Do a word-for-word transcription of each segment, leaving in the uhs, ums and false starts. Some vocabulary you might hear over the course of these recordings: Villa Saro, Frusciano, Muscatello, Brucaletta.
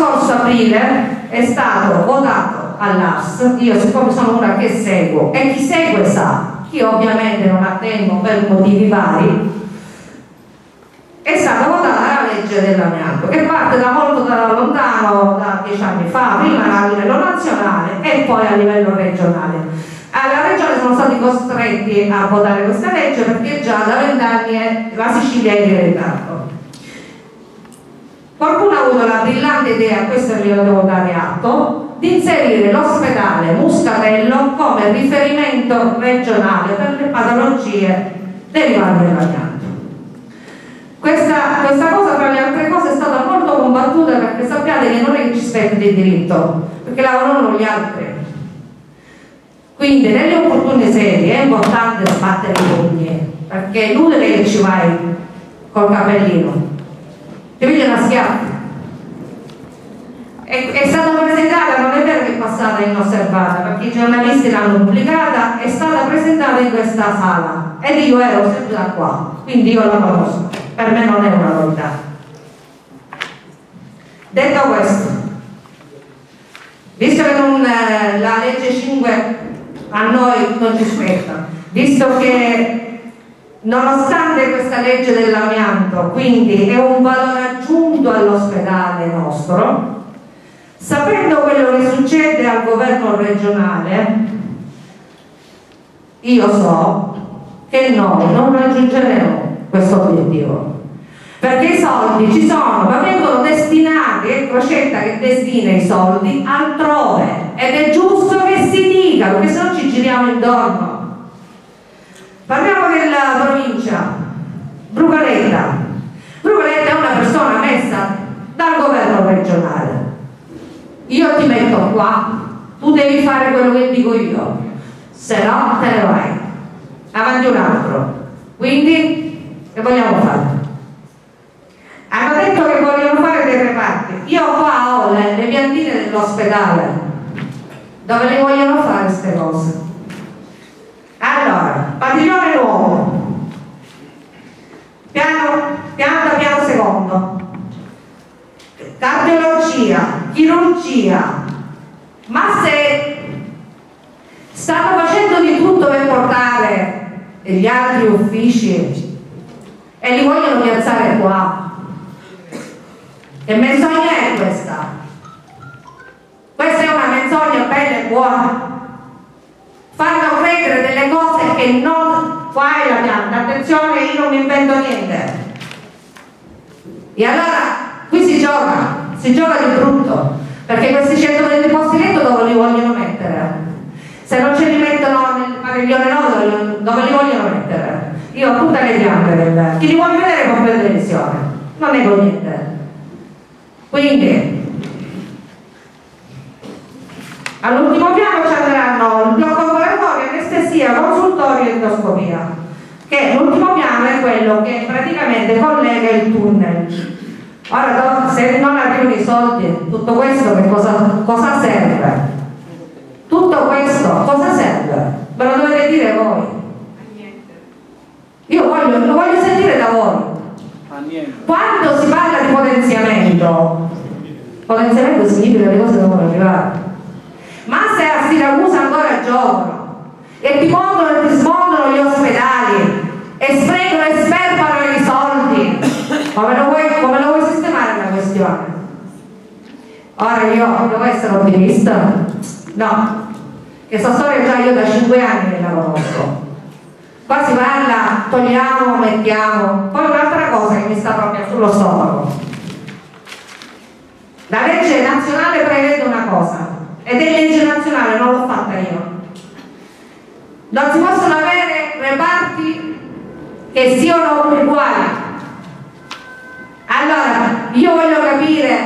scorso aprile è stato votato all'A R S. Io, siccome sono una che seguo, e chi segue sa, chi ovviamente non ha tempo per motivi vari, è stata votata la legge dell'amianto, che parte da molto da lontano, da dieci anni fa, prima a livello nazionale e poi a livello regionale. Alla regione sono stati costretti a votare questa legge perché già da vent'anni la Sicilia è in ritardo. Qualcuno ha avuto la brillante idea, questo glielo devo dare atto, di inserire l'ospedale Muscatello come riferimento regionale per le patologie derivanti dall'amianto. Questa, questa cosa, tra le altre cose, è stata molto combattuta perché sappiate che non è che ci spetta di diritto, perché lavorano gli altri. Quindi nelle opportune sedi è importante sbattere i pugni, perché è inutile che ci vai col cappellino, ti pigli una schiaffa. È, è stata presentata, non è vero che è passata inosservata, perché i giornalisti l'hanno pubblicata, è stata presentata in questa sala ed io ero sempre da qua, quindi io la conosco, per me non è una novità. Detto questo, visto che non, eh, la legge cinque a noi non ci spetta, visto che nonostante questa legge dell'amianto quindi è un valore aggiunto all'ospedale nostro, sapendo quello che succede al governo regionale, io so che noi non raggiungeremo questo obiettivo, perché i soldi ci sono, ma vengono destinati, è Crocetta che destina i soldi altrove, ed è giusto che si dica, perché se no ci giriamo intorno. Parliamo della provincia, Brucaletta. Brucaletta è una persona messa dal governo regionale. Io ti metto qua, tu devi fare quello che dico io, se no te ne vai avanti un altro. Quindi che vogliamo fare? Hanno detto che vogliono fare dei reparti. Io qua ho le, le piantine dell'ospedale. Dove le vogliono fare queste cose? Allora, padiglione nuovo, piano, pianta piano secondo, cardiologia, chirurgia, ma se stanno facendo di tutto per portare gli altri uffici e li vogliono piazzare qua. Che menzogna è questa? Questa è una menzogna bella e buona. Fanno credere delle cose che non... Qua è la pianta, attenzione, io non mi invento niente. E allora qui si gioca, si gioca di brutto, perché questi centoventi posti letto dove li vogliono mettere? Se non ce li mettono nel padiglione no, dove li vogliono mettere? Io appunto le piante del... Chi li vuole vedere con la televisione? Non nego niente. Quindi all'ultimo piano ci andranno il blocco operatorio, anestesia, consultorio e endoscopia, che l'ultimo piano è quello che praticamente collega il tunnel. Ora, se non arrivano i soldi, tutto questo che cosa, cosa serve? Tutto questo cosa serve? Ve lo dovete dire voi. Io voglio, lo voglio sentire da voi. Quando si parla di potenziamento, potenziamento significa che le cose devono arrivare. Ma se a Siracusa ancora giocano e ti mondono e ti smondono gli ospedali e sprecano e sperpano i soldi, come lo vuoi, come lo vuoi sistemare la questione? Ora io devo essere ottimista? No, questa storia già io da cinque anni che la conosco. Qua si parla, togliamo, mettiamo. Poi un'altra cosa che mi sta proprio sullo stomaco. La legge nazionale prevede una cosa, ed è legge nazionale, non l'ho fatta io. Non si possono avere reparti che siano uguali. Allora, io voglio capire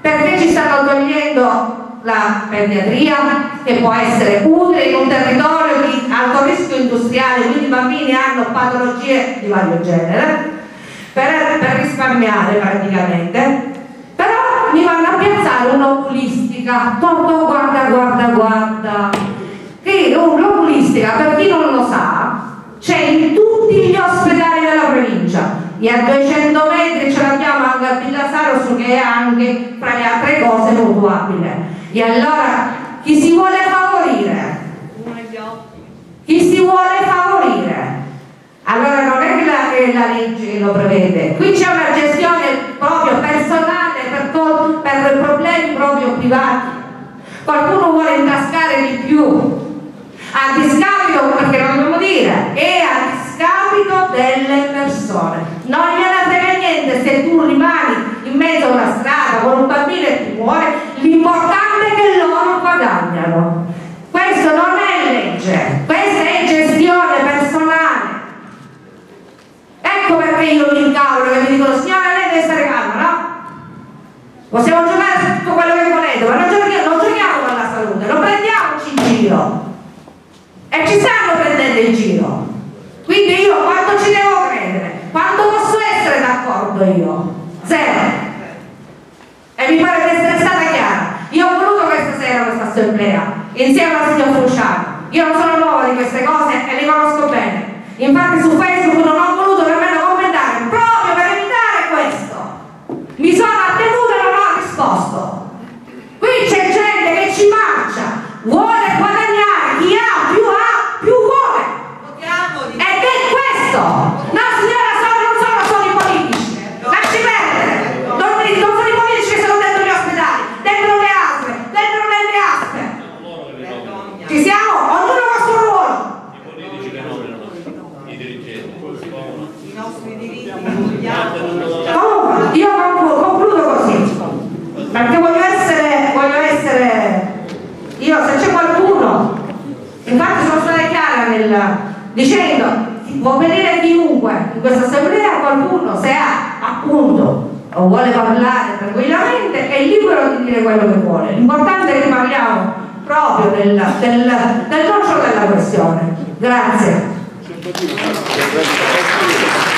perché ci stanno togliendo la pediatria, che può essere utile in un territorio di alto rischio industriale, quindi i bambini hanno patologie di vario genere, per, per risparmiare praticamente, però mi vanno a piazzare un'oculistica, tutto guarda guarda guarda, che l'oculistica, per chi non lo sa, c'è in tutti gli ospedali della provincia, e a duecento metri ce l'abbiamo anche a Villa Saro, so che è anche fra le altre cose molto abile. E allora chi si vuole favorire? Chi si vuole favorire? Allora non è che la, che la legge lo prevede, qui c'è una gestione proprio personale per, per problemi proprio privati. Qualcuno vuole intascare di più a discapito, perché non devo dire, e a discapito delle persone. Non gliene frega niente se tu rimani in mezzo a una strada con un bambino e ti muore, l'importante è che loro guadagnano. Questo non è legge, questa è gestione personale. Ecco perché io mi incavolo, che mi dicono: signora, lei deve stare calma, no? Possiamo giocare tutto quello che volete, ma non giochiamo, non giochiamo alla salute, non prendiamoci in giro. E ci stanno prendendo in giro. Quindi io quanto ci devo credere? Quanto posso essere d'accordo io? Zero. E mi pare di essere stata chiara. Io ho voluto questa sera questa assemblea insieme al signor Frusciano. Io non sono nuova di queste cose e le conosco bene. Infatti su Facebook non ho voluto nemmeno commentare, proprio per evitare questo. Mi sono attenuta e non ho risposto. Qui c'è gente che ci marcia, vuole guadagnare, chi ha più ha, più vuole. Votiamo, ed è questo. No signora, sono, non sono solo i politici. Lasci perdere. Non, non sono i politici che sono dentro gli ospedali, dentro le aspe, dentro nelle aspe. Ci siamo? Ognuno ha il suo ruolo. I politici che nominano, i dirigenti, i nostri diritti, comunque, io concludo, concludo così. Perché voglio essere, voglio essere. Io, se c'è qualcuno, infatti sono stata chiara nel, dicendo, può venire chiunque in questa assemblea, qualcuno se ha appunto o vuole parlare tranquillamente è libero di dire quello che vuole. L'importante è che parliamo proprio del, del, del nocciolo della questione. Grazie.